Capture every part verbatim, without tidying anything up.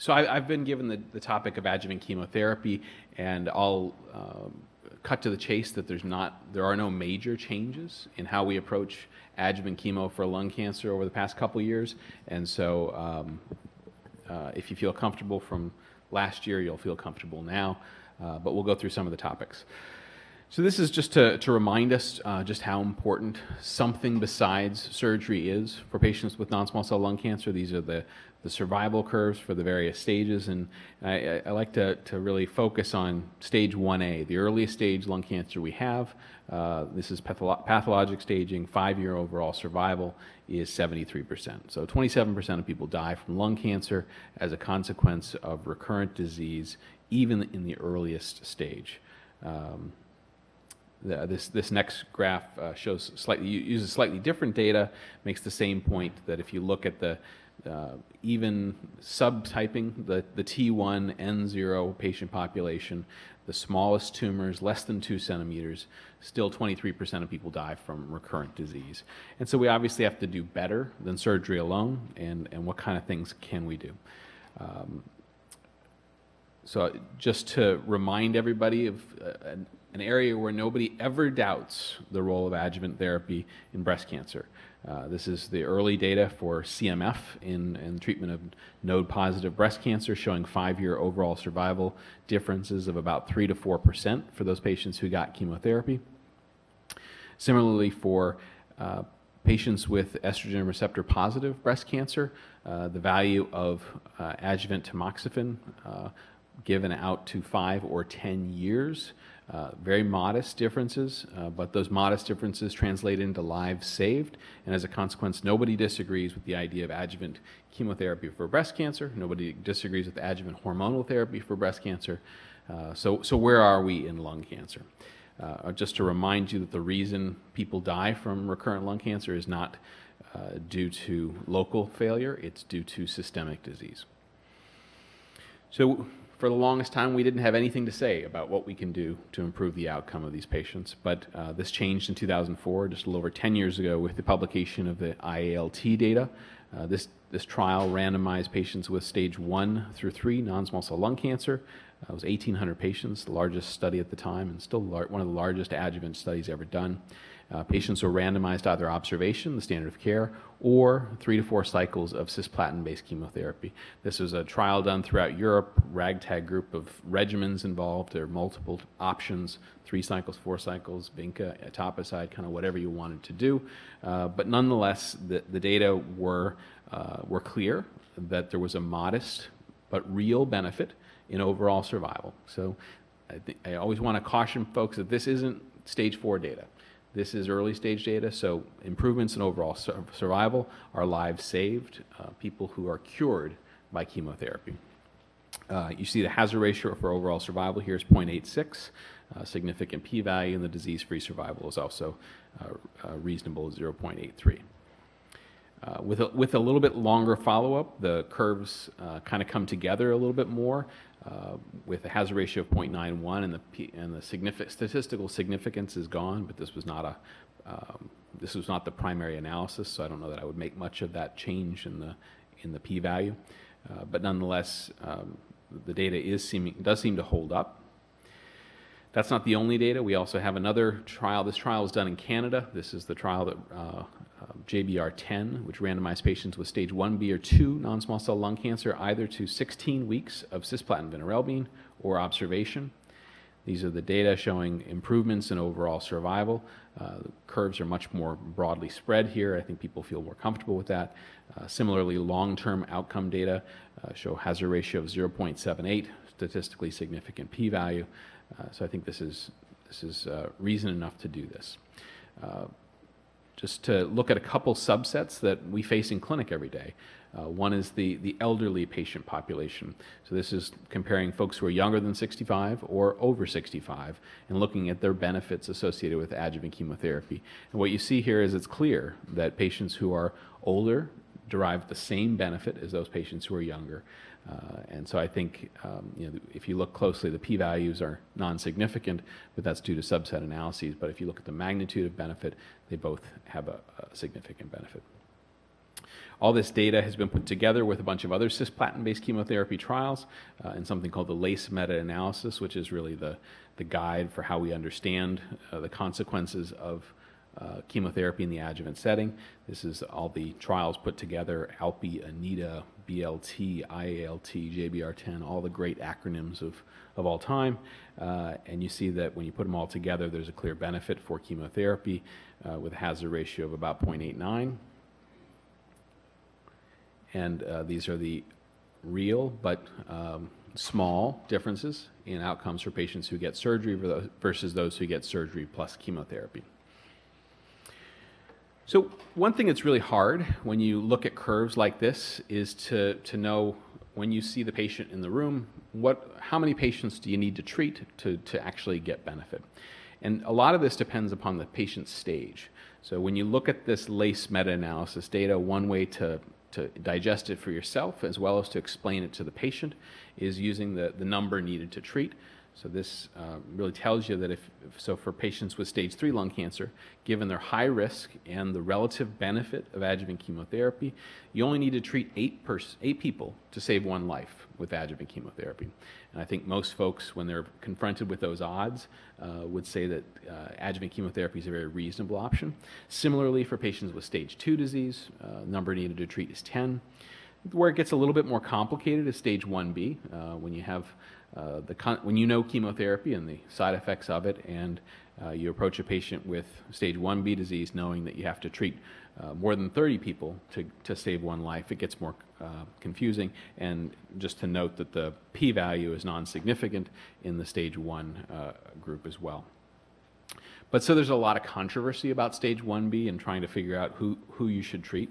So I, I've been given the, the topic of adjuvant chemotherapy, and I'll um, cut to the chase that there's not, there are no major changes in how we approach adjuvant chemo for lung cancer over the past couple years. And so um, uh, if you feel comfortable from last year, you'll feel comfortable now, uh, but we'll go through some of the topics. So this is just to, to remind us uh, just how important something besides surgery is for patients with non-small cell lung cancer. These are the, the survival curves for the various stages, and I, I like to, to really focus on stage one A, the earliest stage lung cancer we have. Uh, this is patholo- pathologic staging. Five-year overall survival is seventy-three percent. So twenty-seven percent of people die from lung cancer as a consequence of recurrent disease, even in the earliest stage. Um, The, this, this next graph uh, shows slightly, uses slightly different data, makes the same point that if you look at the uh, even subtyping, the, the T one, N zero patient population, the smallest tumors, less than two centimeters, still twenty-three percent of people die from recurrent disease. And so we obviously have to do better than surgery alone, and, and what kind of things can we do? Um, so just to remind everybody of uh, an area where nobody ever doubts the role of adjuvant therapy in breast cancer. Uh, this is the early data for C M F in, in treatment of node-positive breast cancer, showing five-year overall survival differences of about three to four percent for those patients who got chemotherapy. Similarly, for uh, patients with estrogen receptor-positive breast cancer, uh, the value of uh, adjuvant tamoxifen uh, given out to five or ten years, Uh, very modest differences, uh, but those modest differences translate into lives saved, and as a consequence, nobody disagrees with the idea of adjuvant chemotherapy for breast cancer. Nobody disagrees with adjuvant hormonal therapy for breast cancer. Uh, so, so where are we in lung cancer? Uh, just to remind you that the reason people die from recurrent lung cancer is not uh, due to local failure, it's due to systemic disease. So, for the longest time, we didn't have anything to say about what we can do to improve the outcome of these patients. But uh, this changed in two thousand four, just a little over ten years ago, with the publication of the I A L T data. Uh, this, this trial randomized patients with stage one through three non-small cell lung cancer. Uh, it was eighteen hundred patients, the largest study at the time, and still one of the largest adjuvant studies ever done. Uh, patients were randomized to either observation, the standard of care, or three to four cycles of cisplatin-based chemotherapy. This was a trial done throughout Europe, ragtag group of regimens involved. There are multiple options, three cycles, four cycles, Binca, etoposide, kind of whatever you wanted to do. Uh, but nonetheless, the, the data were, uh, were clear that there was a modest but real benefit in overall survival. So I, th I always want to caution folks that this isn't stage four data. This is early stage data, so improvements in overall sur survival are lives saved, uh, people who are cured by chemotherapy. Uh, you see the hazard ratio for overall survival here is zero point eight six. Uh, significant p-value, and the disease-free survival is also uh, uh, reasonable, zero point eight three. Uh, with, a, with a little bit longer follow-up, the curves uh, kind of come together a little bit more, uh, with a hazard ratio of zero point nine one, and the, P, and the significant, statistical significance is gone, but this was not a um, this was not the primary analysis, so I don't know that I would make much of that change in the in the p-value, uh, but nonetheless, um, the data is seeming does seem to hold up. That's not the only data. We also have another trial. This trial was done in Canada. This is the trial that uh, J B R ten, which randomized patients with stage one B or two non-small cell lung cancer either to sixteen weeks of cisplatin vinorelbine or observation. These are the data showing improvements in overall survival. Uh, the curves are much more broadly spread here. I think people feel more comfortable with that. Uh, similarly, long-term outcome data uh, show hazard ratio of zero point seven eight, statistically significant p-value. Uh, so I think this is, this is uh, reason enough to do this. Uh, just to look at a couple subsets that we face in clinic every day. Uh, one is the, the elderly patient population. So this is comparing folks who are younger than sixty-five or over sixty-five and looking at their benefits associated with adjuvant chemotherapy. And what you see here is it's clear that patients who are older derive the same benefit as those patients who are younger. Uh, and so I think um, you know, if you look closely, the p-values are non-significant, but that's due to subset analyses. But if you look at the magnitude of benefit, they both have a, a significant benefit. All this data has been put together with a bunch of other cisplatin-based chemotherapy trials uh, in something called the LACE meta-analysis, which is really the, the guide for how we understand uh, the consequences of uh, chemotherapy in the adjuvant setting. This is all the trials put together, ALPI, ANITA, B L T, I A L T, J B R ten, all the great acronyms of, of all time. Uh, and you see that when you put them all together, there's a clear benefit for chemotherapy uh, with a hazard ratio of about zero point eight nine. And uh, these are the real but um, small differences in outcomes for patients who get surgery versus those who get surgery plus chemotherapy. So one thing that's really hard when you look at curves like this is to, to know, when you see the patient in the room, what, how many patients do you need to treat to, to actually get benefit? And a lot of this depends upon the patient's stage. So when you look at this LACE meta-analysis data, one way to, to digest it for yourself as well as to explain it to the patient is using the, the number needed to treat. So this uh, really tells you that if, so for patients with stage three lung cancer, given their high risk and the relative benefit of adjuvant chemotherapy, you only need to treat eight, pers eight people to save one life with adjuvant chemotherapy. And I think most folks, when they're confronted with those odds, uh, would say that uh, adjuvant chemotherapy is a very reasonable option. Similarly, for patients with stage two disease, uh, number needed to treat is ten. Where it gets a little bit more complicated is stage one B, uh, when you have Uh, the con when you know chemotherapy and the side effects of it, and uh, you approach a patient with stage one B disease knowing that you have to treat uh, more than thirty people to, to save one life, it gets more uh, confusing. And just to note that the p-value is non-significant in the stage one uh, group as well. But so there's a lot of controversy about stage one B and trying to figure out who, who you should treat.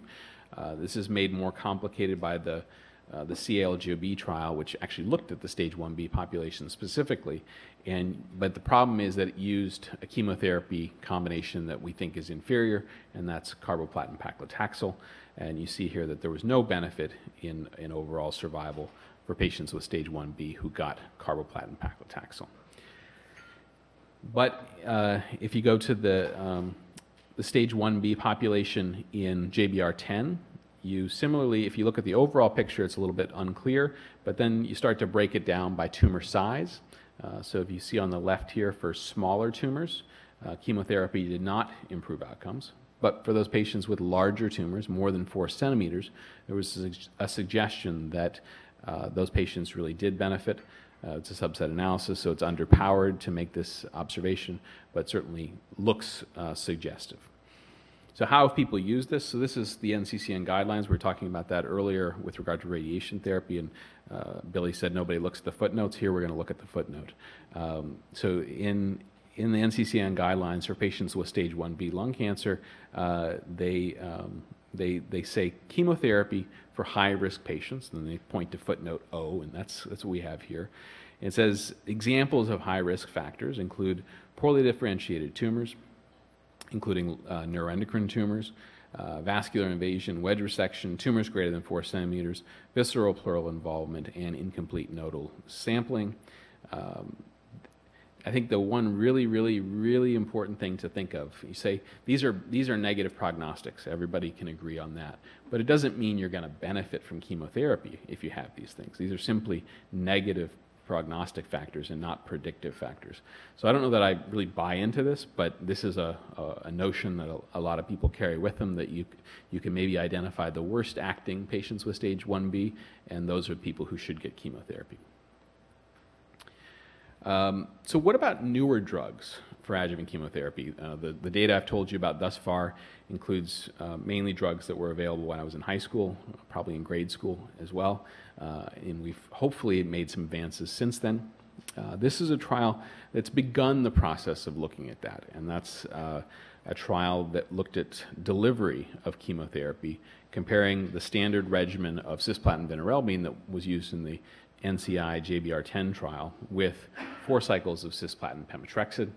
Uh, this is made more complicated by the Uh, the CALGOB trial, which actually looked at the stage one B population specifically, and but the problem is that it used a chemotherapy combination that we think is inferior, and that's carboplatin paclitaxel. And you see here that there was no benefit in, in overall survival for patients with stage one B who got carboplatin paclitaxel. But uh, if you go to the, um, the stage one B population in J B R ten, you similarly, if you look at the overall picture, it's a little bit unclear, but then you start to break it down by tumor size. Uh, so if you see on the left here for smaller tumors, uh, chemotherapy did not improve outcomes. But for those patients with larger tumors, more than four centimeters, there was a suggestion that uh, those patients really did benefit. Uh, it's a subset analysis, so it's underpowered to make this observation, but certainly looks uh, suggestive. So how have people used this? So this is the N C C N guidelines. We were talking about that earlier with regard to radiation therapy, and uh, Billy said nobody looks at the footnotes. Here we're going to look at the footnote. Um, so in, in the N C C N guidelines for patients with stage one B lung cancer, uh, they, um, they, they say chemotherapy for high-risk patients, and they point to footnote O, and that's, that's what we have here. It says examples of high-risk factors include poorly differentiated tumors, including uh, neuroendocrine tumors, uh, vascular invasion, wedge resection, tumors greater than four centimeters, visceral pleural involvement, and incomplete nodal sampling. Um, I think the one really, really, really important thing to think of, you say these are, these are negative prognostics. Everybody can agree on that. But it doesn't mean you're going to benefit from chemotherapy if you have these things. These are simply negative prognostic factors and not predictive factors. So I don't know that I really buy into this, but this is a, a, a notion that a, a lot of people carry with them, that you, you can maybe identify the worst acting patients with stage one B, and those are people who should get chemotherapy. Um, so what about newer drugs for adjuvant chemotherapy? Uh, the, the data I've told you about thus far includes uh, mainly drugs that were available when I was in high school, probably in grade school as well, uh, and we've hopefully made some advances since then. Uh, this is a trial that's begun the process of looking at that, and that's uh, a trial that looked at delivery of chemotherapy, comparing the standard regimen of cisplatin venirelbine that was used in the N C I J B R ten trial with four cycles of cisplatin pemetrexed.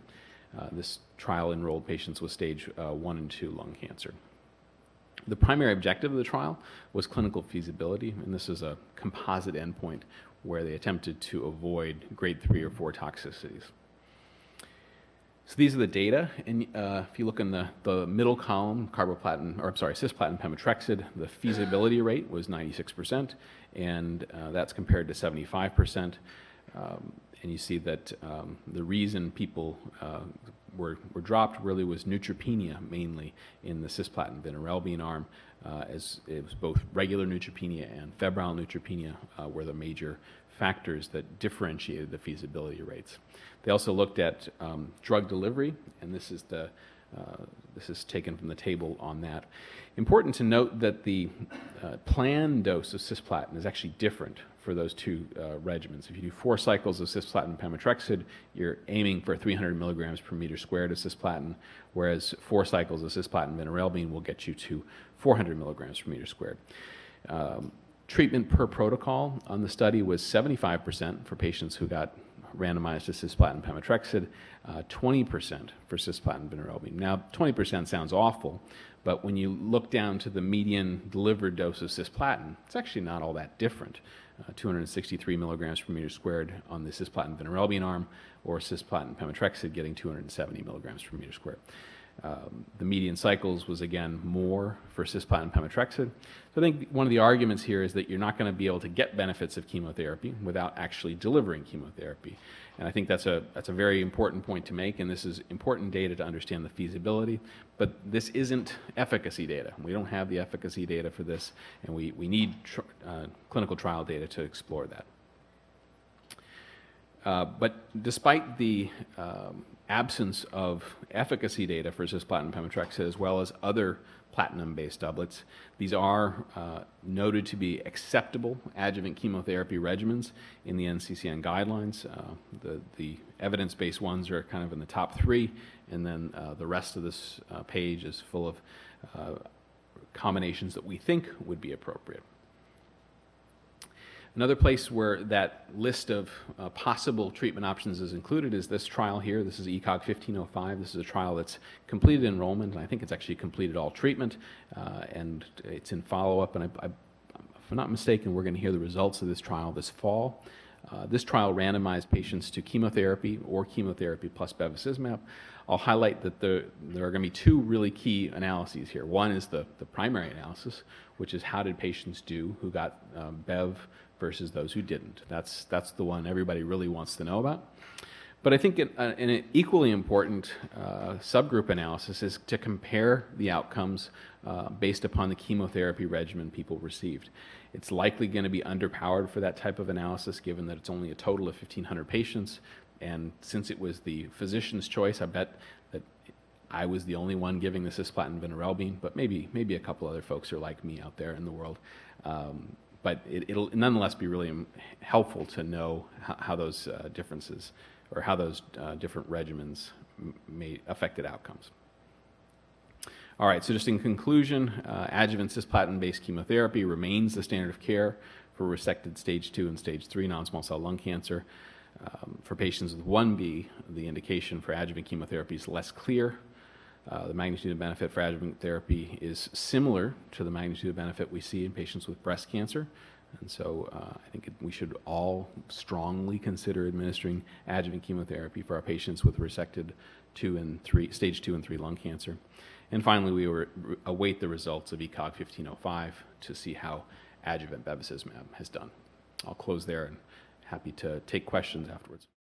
Uh, this trial enrolled patients with stage uh, one and two lung cancer. The primary objective of the trial was clinical feasibility, and this is a composite endpoint where they attempted to avoid grade three or four toxicities. So these are the data, and uh, if you look in the, the middle column, carboplatin, or I'm sorry, cisplatin pemetrexed, the feasibility rate was ninety-six percent, and uh, that's compared to seventy-five percent. Um, and you see that um, the reason people uh, were, were dropped really was neutropenia, mainly in the cisplatin vinorelbine arm, uh, as it was both regular neutropenia and febrile neutropenia uh, were the major factors that differentiated the feasibility rates. They also looked at um, drug delivery, and this is the uh, this is taken from the table on that. Important to note that the uh, planned dose of cisplatin is actually different for those two uh, regimens. If you do four cycles of cisplatin pemetrexed, you're aiming for three hundred milligrams per meter squared of cisplatin, whereas four cycles of cisplatin vinorelbine will get you to four hundred milligrams per meter squared. Um, Treatment per protocol on the study was seventy-five percent for patients who got randomized to cisplatin pemetrexed, uh, twenty percent for cisplatin vinorelbine. Now, twenty percent sounds awful, but when you look down to the median delivered dose of cisplatin, it's actually not all that different. Uh, two hundred sixty-three milligrams per meter squared on the cisplatin vinorelbine arm, or cisplatin pemetrexed getting two hundred seventy milligrams per meter squared. Um, the median cycles was, again, more for cisplatin pemetrexed. So I think one of the arguments here is that you're not going to be able to get benefits of chemotherapy without actually delivering chemotherapy. And I think that's a, that's a very important point to make, and this is important data to understand the feasibility. But this isn't efficacy data. We don't have the efficacy data for this, and we, we need tr uh, clinical trial data to explore that. Uh, but despite the um, absence of efficacy data for cisplatin pemetrexed as well as other platinum-based doublets, these are uh, noted to be acceptable adjuvant chemotherapy regimens in the N C C N guidelines. Uh, the, the evidence-based ones are kind of in the top three, and then uh, the rest of this uh, page is full of uh, combinations that we think would be appropriate. Another place where that list of uh, possible treatment options is included is this trial here. This is E C O G fifteen oh five. This is a trial that's completed enrollment, and I think it's actually completed all treatment, uh, and it's in follow-up. And I, I, if I'm not mistaken, we're going to hear the results of this trial this fall. Uh, this trial randomized patients to chemotherapy or chemotherapy plus bevacizumab. I'll highlight that the, there are going to be two really key analyses here. One is the, the primary analysis, which is how did patients do who got uh, bev versus those who didn't. That's, that's the one everybody really wants to know about. But I think an, an equally important uh, subgroup analysis is to compare the outcomes uh, based upon the chemotherapy regimen people received. It's likely going to be underpowered for that type of analysis, given that it's only a total of fifteen hundred patients. And since it was the physician's choice, I bet that I was the only one giving the cisplatin vinorelbine, but maybe, maybe a couple other folks are like me out there in the world. Um, but it, it'll nonetheless be really helpful to know how, how those uh, differences or how those uh, different regimens may affected outcomes. All right, so just in conclusion, uh, adjuvant cisplatin-based chemotherapy remains the standard of care for resected stage two and stage three non-small cell lung cancer. Um, for patients with one B, the indication for adjuvant chemotherapy is less clear. Uh, the magnitude of benefit for adjuvant therapy is similar to the magnitude of benefit we see in patients with breast cancer. And so uh, I think it, we should all strongly consider administering adjuvant chemotherapy for our patients with resected two and three, stage two and three lung cancer. And finally, we were, await the results of E C O G fifteen oh five to see how adjuvant bevacizumab has done. I'll close there and happy to take questions afterwards.